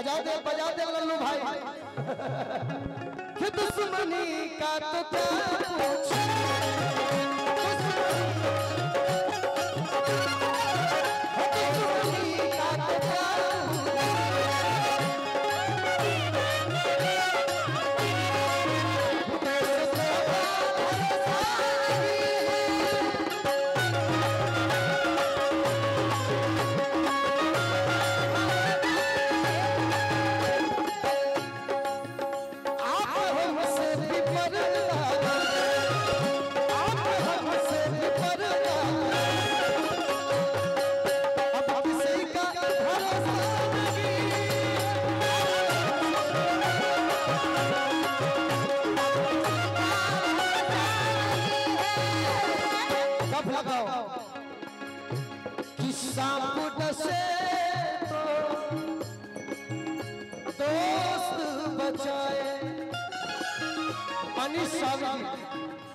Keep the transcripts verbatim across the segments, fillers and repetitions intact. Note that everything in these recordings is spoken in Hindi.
बजा दे बजा दे लल्लू भाई कि दुश्मनी का तो क्या पूछे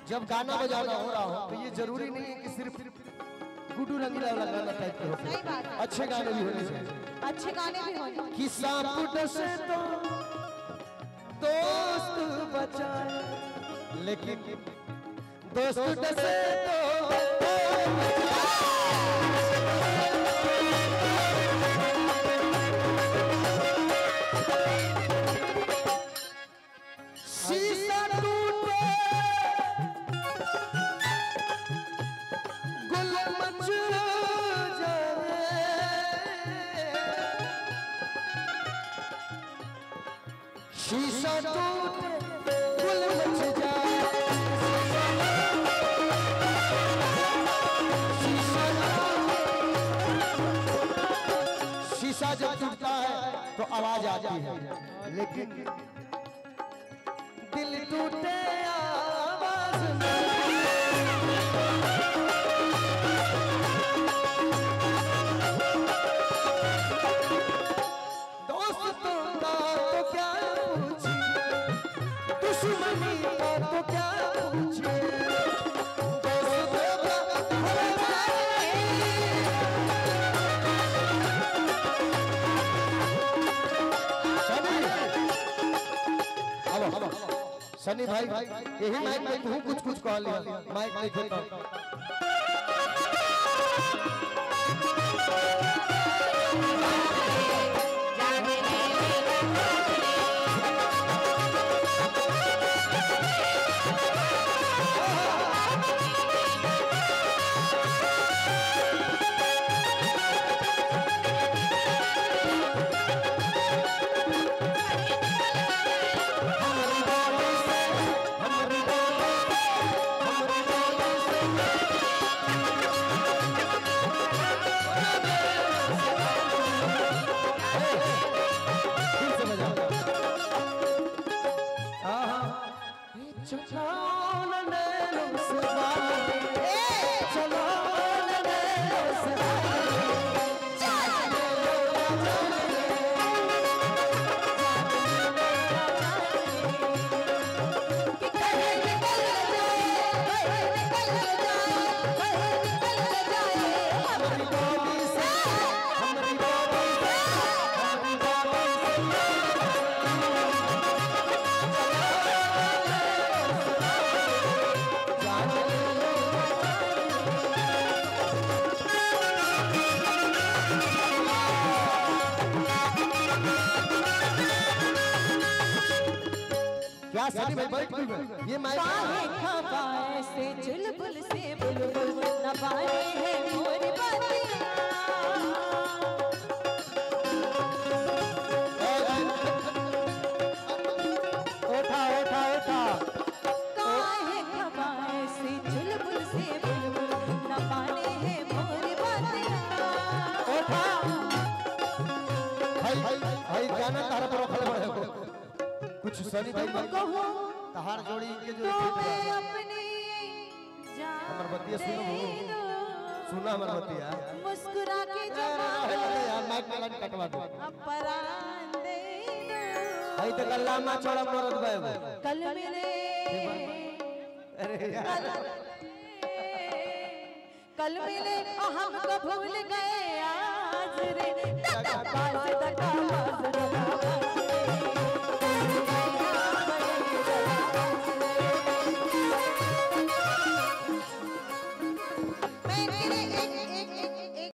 जब गाना बजाना हो रहा हो तो ये जरूरी नहीं है कि सिर्फ गुड्डू रंगीला वाला गाना टाइप के हो, अच्छे गाने भी होने चाहिए, अच्छे गाने भी होने कि सांप से तो दोस्त बचाए, लेकिन दोस्त से तो आवाज आती है, लेकिन दिल टूटे आवाज दोस्तों का तो क्या पूछे, दुश्मनी का तो क्या पूछे, सनी भाई यही माइक में तू कुछ कुछ कह ले, माइक में देखो सनी भाई बैठ गई ये माइक हवाए से चुलबुल से बुलबुल नवाए है मोरी बातियां उठा उठा उठा काहे हवाए से चुलबुल से बुलबुल नवाए है मोरी बातियां उठा भाई भाई गाना तारा पर रखले बड़े को कुछ सनी भाई तहार जोड़ी के जो अपनी हमर बतिया सुनो सुनो सुना हमर बतिया मुस्कुरा के यार माइक में लाइन कटवा दो अपरान दे दो भाई तो गल्ला मा छोड़ा मरद भाई कल मिले अरे यार कल मिले हमको भूल गए आज रे